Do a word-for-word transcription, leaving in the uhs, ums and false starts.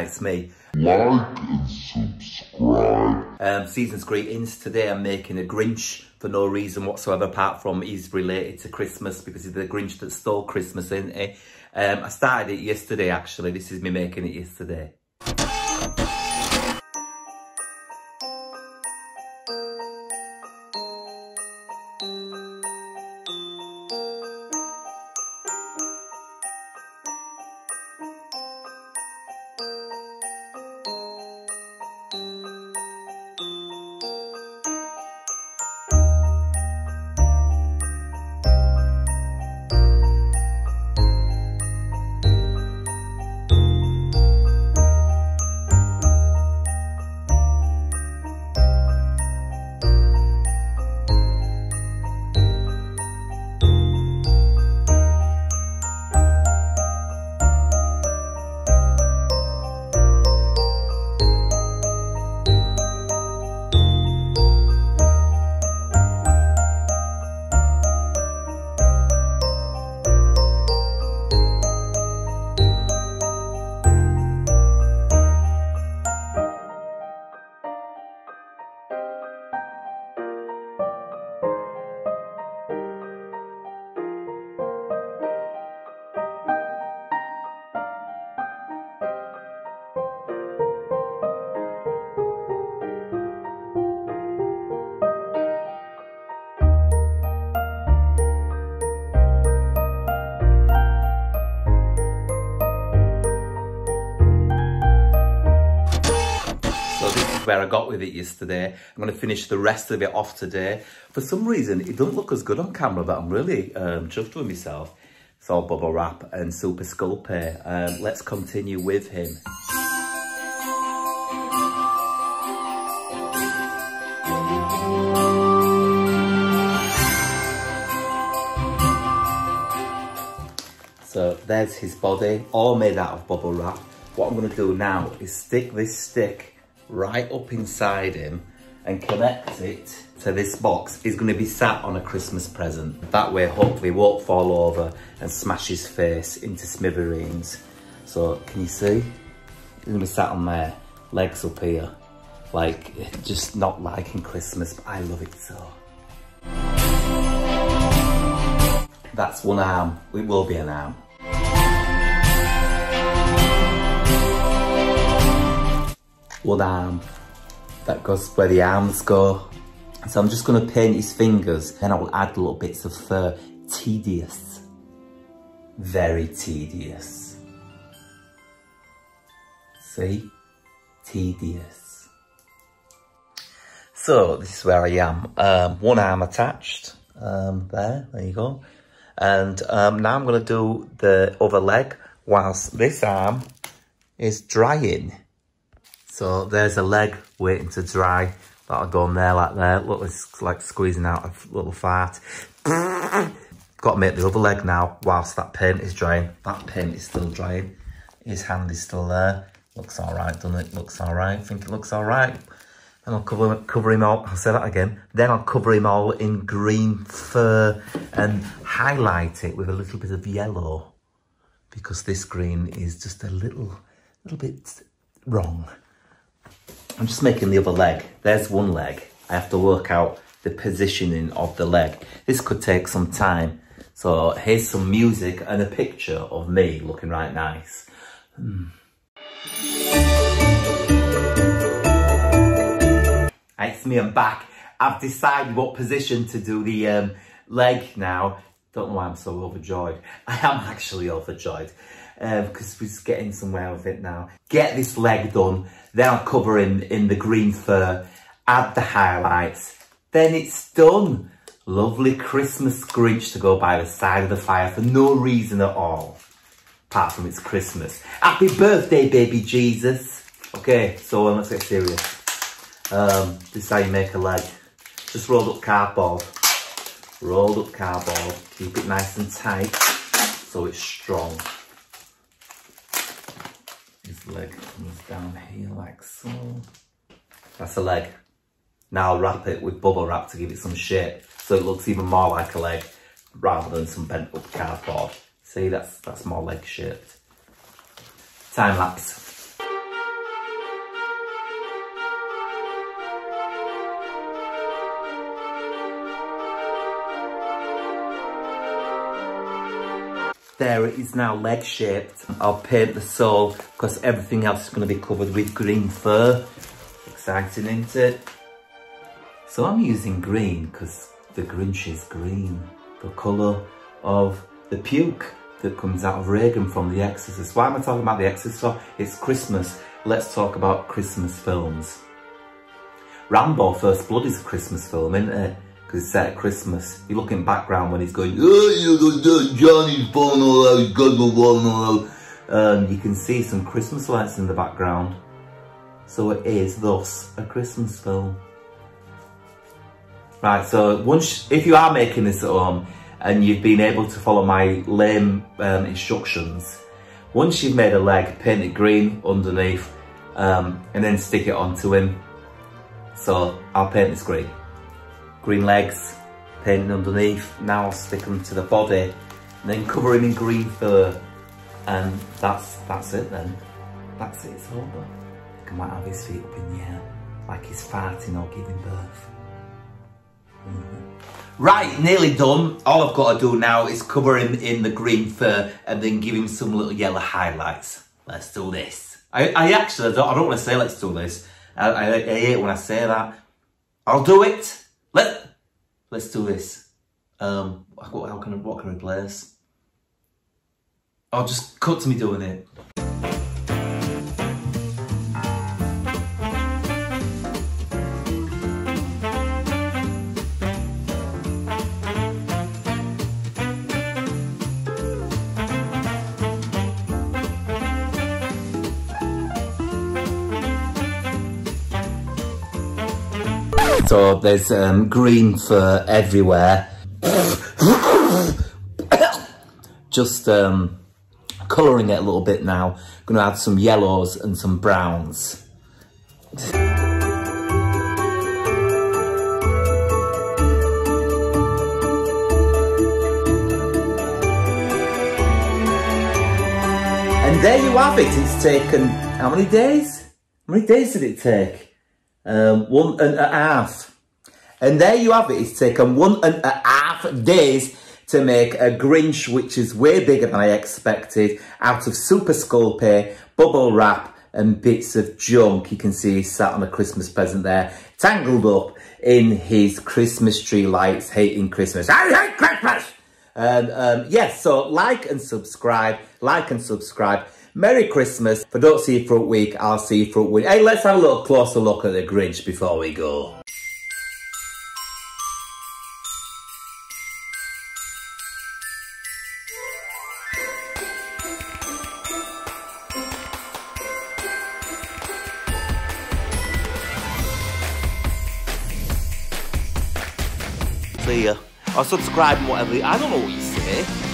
it's me. Like and subscribe. Um, season's greetings. Today I'm making a Grinch for no reason whatsoever, apart from he's related to Christmas, because he's the Grinch that stole Christmas, isn't he? Um, I started it yesterday, actually. This is me making it yesterday. Where I got with it yesterday. I'm going to finish the rest of it off today. For some reason, it doesn't look as good on camera, but I'm really um, chuffed with myself. It's all bubble wrap and Super Sculpey. Um, let's continue with him. So there's his body, all made out of bubble wrap. What I'm going to do now is stick this stick right up inside him and connect it to this box. Is going to be sat on a Christmas present. That way, hopefully, he won't fall over and smash his face into smithereens. So, can you see? He's going to be sat on there, legs up here. Like, just not liking Christmas, but I love it so. That's one arm. It will be an arm. One arm, that goes where the arms go. So I'm just going to paint his fingers, then I will add little bits of fur. Tedious, very tedious. See, tedious. So this is where I am, um, one arm attached, um, there, there you go. And um, now I'm going to do the other leg whilst this arm is drying. So there's a leg waiting to dry. That'll go on there like there. Look, it's like squeezing out a little fart. Got to make the other leg now whilst that paint is drying. That paint is still drying. His hand is still there. Looks all right, doesn't it? Looks all right. I think it looks all right. And I'll cover, cover him all. I'll say that again. Then I'll cover him all in green fur and highlight it with a little bit of yellow, because this green is just a little, little bit wrong. I'm just making the other leg. There's one leg. I have to work out the positioning of the leg. This could take some time. So here's some music and a picture of me looking right nice. Hmm. It's me, I'm back. I've decided what position to do the um, leg now. Don't know why I'm so overjoyed. I am actually overjoyed. Because um, we're just getting somewhere with it now. Get this leg done, then I'll cover him in the green fur, add the highlights, then it's done. Lovely Christmas Grinch to go by the side of the fire for no reason at all, apart from it's Christmas. Happy birthday, baby Jesus. Okay, so um, let's get serious. Um, this is how you make a leg. Just roll up cardboard. Roll up cardboard, keep it nice and tight so it's strong. His leg comes down here like so. That's a leg. Now I'll wrap it with bubble wrap to give it some shape so it looks even more like a leg rather than some bent up cardboard. See, that's, that's more leg shaped. Time lapse. There it is now, leg shaped. I'll paint the sole because everything else is going to be covered with green fur. Exciting, isn't it? So I'm using green because the Grinch is green, the colour of the puke that comes out of Reagan from The Exorcist. Why am I talking about The Exorcist? So it's Christmas. Let's talk about Christmas films. Rambo, First Blood is a Christmas film, isn't it? Because it's set at Christmas. You look in the background when he's going, oh, Johnny's falling all out, God will fall all out. And you can see some Christmas lights in the background. So it is, thus, a Christmas film. Right, so once, if you are making this at home, and you've been able to follow my lame um, instructions, once you've made a leg, paint it green underneath, um, and then stick it onto him. So I'll paint this green. Green legs, painting underneath. Now I'll stick them to the body, and then cover him in green fur. And that's that's it then. That's it, it's over. I might have his feet up in the air, like he's farting or giving birth. Mm-hmm. Right, nearly done. All I've got to do now is cover him in the green fur and then give him some little yellow highlights. Let's do this. I, I actually don't, I don't want to say let's do this. I, I, I hate when I say that. I'll do it. Let, let's do this. Um, how can I, what can I replace? I'll just cut to me doing it. So there's um, green fur everywhere. Just um, colouring it a little bit now. Going to add some yellows and some browns. And there you have it. It's taken how many days? How many days did it take? Um, one and a half. And there you have it. It's taken one and a half days to make a Grinch, which is way bigger than I expected, out of Super Sculpey, bubble wrap and bits of junk. You can see he's sat on a Christmas present there, tangled up in his Christmas tree lights, hating Christmas. I hate Christmas! And um, yes, yeah, so like and subscribe, like and subscribe. Merry Christmas. If I don't see you for a week, I'll see you for a week. Hey, let's have a little closer look at the Grinch before we go. See ya. Or subscribe and whatever. I don't know what you say.